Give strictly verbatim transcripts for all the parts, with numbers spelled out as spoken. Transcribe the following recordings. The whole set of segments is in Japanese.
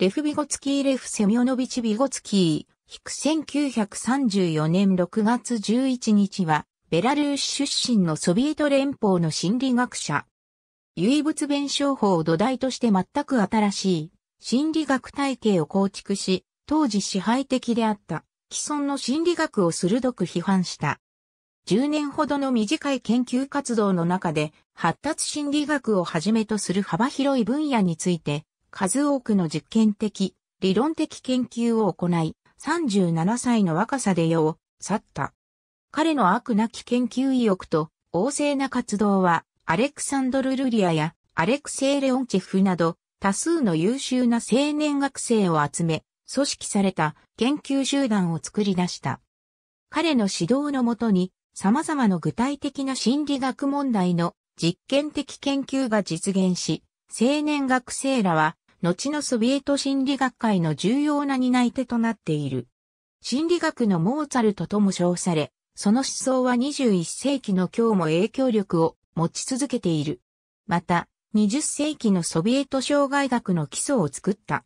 レフ・ビゴツキー・レフ・セミョノビチ・ビゴツキー、ヒクせんきゅうひゃくさんじゅうよねんろくがつじゅういちにちは、ベラルーシ出身のソビエト連邦の心理学者。唯物弁証法を土台として全く新しい、心理学体系を構築し、当時支配的であった、既存の心理学を鋭く批判した。じゅうねんほどの短い研究活動の中で、発達心理学をはじめとする幅広い分野について、数多くの実験的、理論的研究を行い、さんじゅうななさいの若さで世を去った。彼の飽くなき研究意欲と旺盛な活動は、アレクサンドル・ルリアやアレクセイ・レオンチェフなど、多数の優秀な青年学生を集め、組織された研究集団を作り出した。彼の指導のもとに様々な具体的な心理学問題の実験的研究が実現し、青年学生らは後のソビエト心理学界の重要な担い手となっている。心理学のモーツァルトとも称され、その思想はにじゅういっせいきの今日も影響力を持ち続けている。また、にじゅっせいきのソビエト障害学の基礎を作った。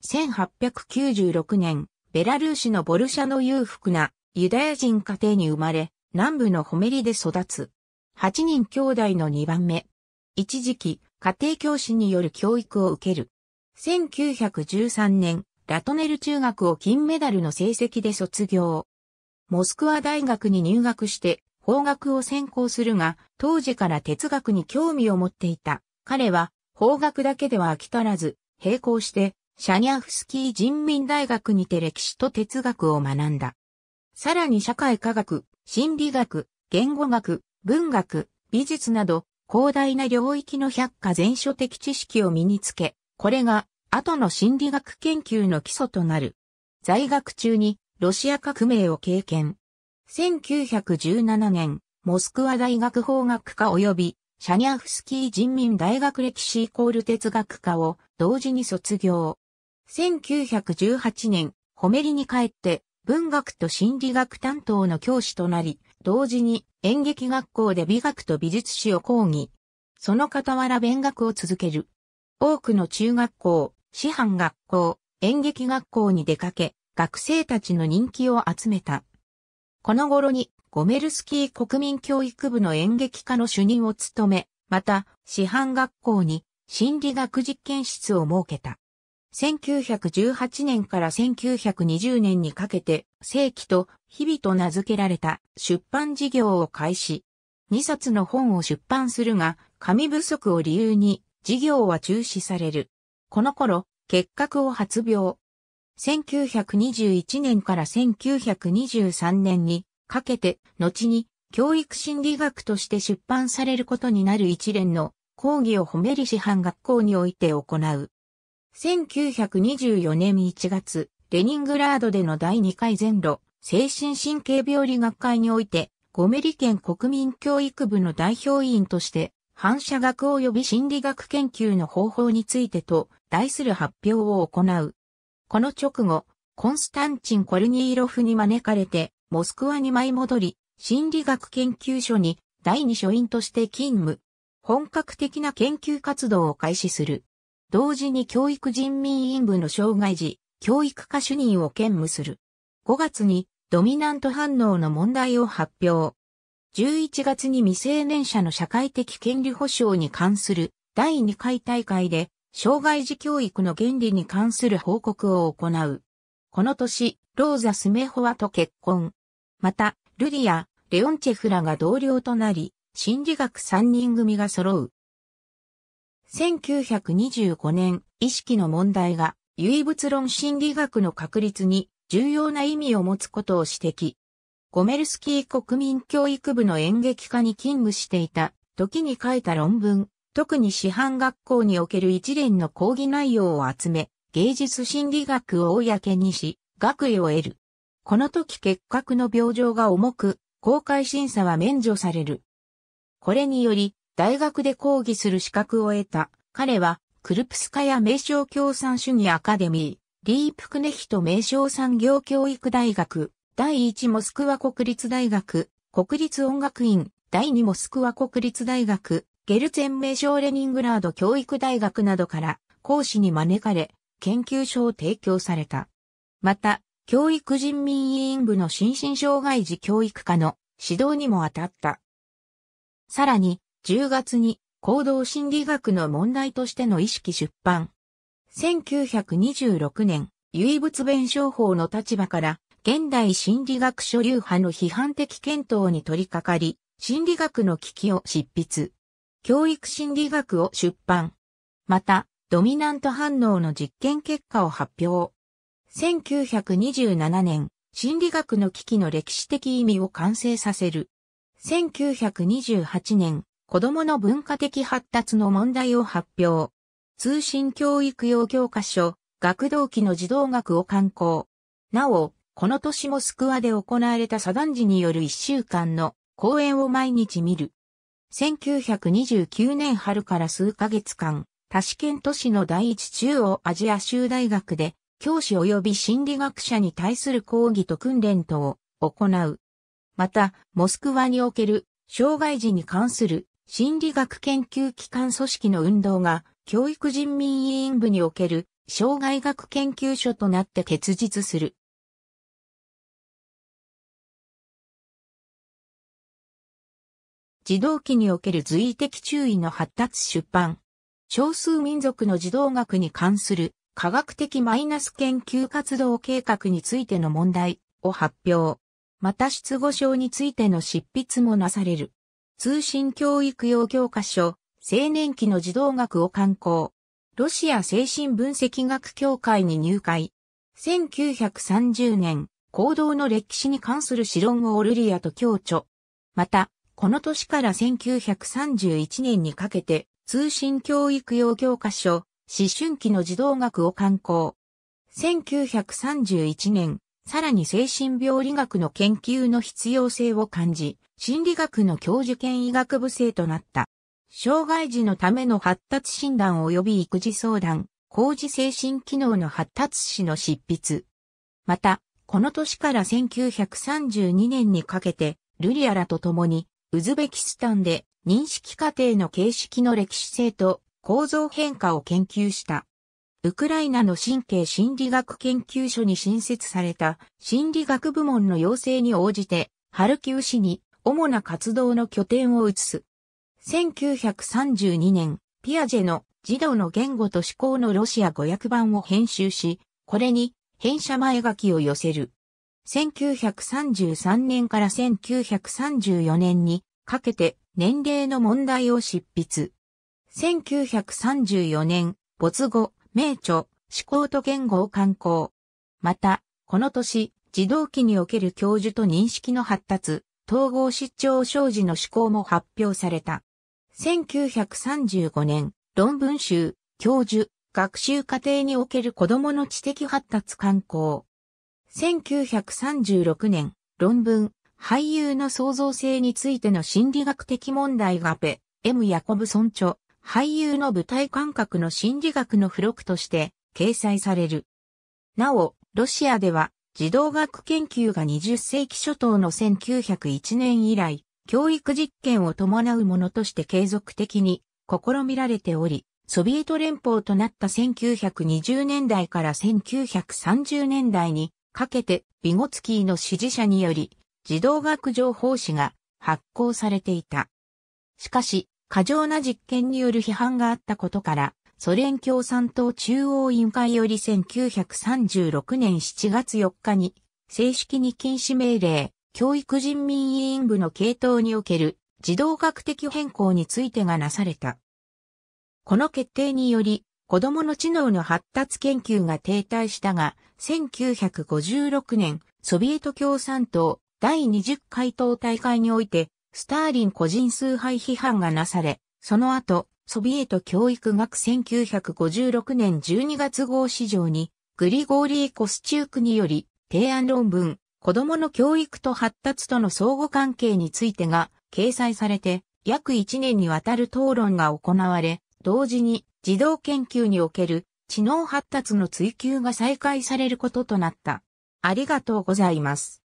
せんはっぴゃくきゅうじゅうろくねん、ベラルーシのボルシャの裕福なユダヤ人家庭に生まれ、南部のホメリで育つ。はちにん兄弟のにばんめ。一時期、家庭教師による教育を受ける。せんきゅうひゃくじゅうさんねん、ラトネル中学を金メダルの成績で卒業。モスクワ大学に入学して、法学を専攻するが、当時から哲学に興味を持っていた。彼は、法学だけでは飽き足らず、並行して、シャニャフスキー人民大学にて歴史と哲学を学んだ。さらに社会科学、心理学、言語学、文学、美術など広大な領域の百科全書的知識を身につけ、これが後の心理学研究の基礎となる。在学中にロシア革命を経験。せんきゅうひゃくじゅうななねん、モスクワ大学法学科及びシャニャフスキー人民大学歴史イコール哲学科を同時に卒業。せんきゅうひゃくじゅうはちねん、ホメリに帰って文学と心理学担当の教師となり、同時に演劇学校で美学と美術史を講義。その傍ら勉学を続ける。多くの中学校、師範学校、演劇学校に出かけ、学生たちの人気を集めた。この頃にゴメルスキー国民教育部の演劇科の主任を務め、また師範学校に心理学実験室を設けた。せんきゅうひゃくじゅうはちねんからせんきゅうひゃくにじゅうねんにかけて、正規と日々と名付けられた出版事業を開始。にさつの本を出版するが、紙不足を理由に事業は中止される。この頃、結核を発病。せんきゅうひゃくにじゅういちねんからせんきゅうひゃくにじゅうさんねんにかけて、後に教育心理学として出版されることになる一連の講義をホメリ師範学校において行う。せんきゅうひゃくにじゅうよねんいちがつ、レニングラードでのだいにかい全露精神神経病理学会において、ゴメリ県国民教育部の代表委員として、反射学及び心理学研究の方法についてと題する発表を行う。この直後、コンスタンチン・コルニーロフに招かれて、モスクワに舞い戻り、心理学研究所にだいに所員として勤務。本格的な研究活動を開始する。同時に教育人民委員部の障害児、教育科主任を兼務する。ごがつにドミナント反応の問題を発表。じゅういちがつに未成年者の社会的権利保障に関するだいにかい大会で障害児教育の原理に関する報告を行う。この年、ローザ・スメホワと結婚。また、ルリア、レオンチェフらが同僚となり、心理学さんにんぐみが揃う。せんきゅうひゃくにじゅうごねん、意識の問題が唯物論心理学の確立に重要な意味を持つことを指摘。ゴメルスキー国民教育部の演劇科に勤務していた時に書いた論文、特に師範学校における一連の講義内容を集め、芸術心理学を公にし、学位を得る。この時結核の病状が重く、公開審査は免除される。これにより、大学で講義する資格を得た。彼は、クルプスカヤ名称共産主義アカデミー、リープクネヒト名称産業教育大学、だいいちモスクワ国立大学、国立音楽院、だいにモスクワ国立大学、ゲルツェン名称レニングラード教育大学などから講師に招かれ、研究所を提供された。また、教育人民委員部の心身障害児教育課の指導にも当たった。さらに、じゅうがつに行動心理学の問題としての意識出版。せんきゅうひゃくにじゅうろくねん、唯物弁証法の立場から、現代心理学諸流派の批判的検討に取り掛かり、心理学の危機を執筆。教育心理学を出版。また、ドミナント反応の実験結果を発表。せんきゅうひゃくにじゅうななねん、心理学の危機の歴史的意味を完成させる。せんきゅうひゃくにじゅうはちねん、子供の文化的発達の問題を発表。通信教育用教科書、学童期の児童学を刊行。なお、この年もモスクワで行われたサダンジによるいっしゅうかんの講演を毎日見る。せんきゅうひゃくにじゅうきゅうねん春から数ヶ月間、タシケント市の第一中央アジア州大学で、教師及び心理学者に対する講義と訓練等を行う。また、モスクワにおける障害児に関する心理学研究機関組織の運動が教育人民委員部における障害学研究所となって結実する。児童期における随意的注意の発達出版。少数民族の児童学に関する科学的マイナス研究活動計画についての問題を発表。また失語症についての執筆もなされる。通信教育用教科書、青年期の児童学を刊行。ロシア精神分析学協会に入会。せんきゅうひゃくさんじゅうねん、行動の歴史に関する史論をオルリアと共著。また、この年からせんきゅうひゃくさんじゅういちねんにかけて、通信教育用教科書、思春期の児童学を刊行。せんきゅうひゃくさんじゅういちねん、さらに精神病理学の研究の必要性を感じ、心理学の教授兼医学部生となった。障害児のための発達診断及び育児相談、高次精神機能の発達史の執筆。また、この年からせんきゅうひゃくさんじゅうにねんにかけて、ルリアらと共に、ウズベキスタンで認識過程の形式の歴史性と構造変化を研究した。ウクライナの神経心理学研究所に新設された心理学部門の要請に応じてハルキウ市に主な活動の拠点を移す。せんきゅうひゃくさんじゅうにねん、ピアジェの児童の言語と思考のロシア語訳版を編集し、これに編写前書きを寄せる。せんきゅうひゃくさんじゅうさんねんからせんきゅうひゃくさんじゅうよねんにかけて年齢の問題を執筆。せんきゅうひゃくさんじゅうよねん、没後、名著、思考と言語を刊行。また、この年、児童期における教授と認識の発達、統合失調症児の思考も発表された。せんきゅうひゃくさんじゅうごねん、論文集、教授、学習過程における子供の知的発達刊行。せんきゅうひゃくさんじゅうろくねん、論文、俳優の創造性についての心理学的問題がペ、M ヤコブソン著、俳優の舞台感覚の心理学の付録として掲載される。なお、ロシアでは、児童学研究がにじゅっせいき初頭のせんきゅうひゃくいちねん以来、教育実験を伴うものとして継続的に試みられており、ソビエト連邦となったせんきゅうひゃくにじゅうねんだいからせんきゅうひゃくさんじゅうねんだいに、かけて、ビゴツキーの支持者により、児童学情報誌が発行されていた。しかし、過剰な実験による批判があったことから、ソ連共産党中央委員会よりせんきゅうひゃくさんじゅうろくねんしちがつよっかに、正式に禁止命令、教育人民委員部の系統における児童学的変更についてがなされた。この決定により、子供の知能の発達研究が停滞したが、せんきゅうひゃくごじゅうろくねん、ソビエト共産党第にじゅっかい党大会において、スターリン個人崇拝批判がなされ、その後、ソビエト教育学せんきゅうひゃくごじゅうろくねんじゅうにがつごう史上に、グリゴーリー・コスチュークにより、提案論文、子供の教育と発達との相互関係についてが掲載されて、約いちねんにわたる討論が行われ、同時に、児童研究における知能発達の追求が再開されることとなった。ありがとうございます。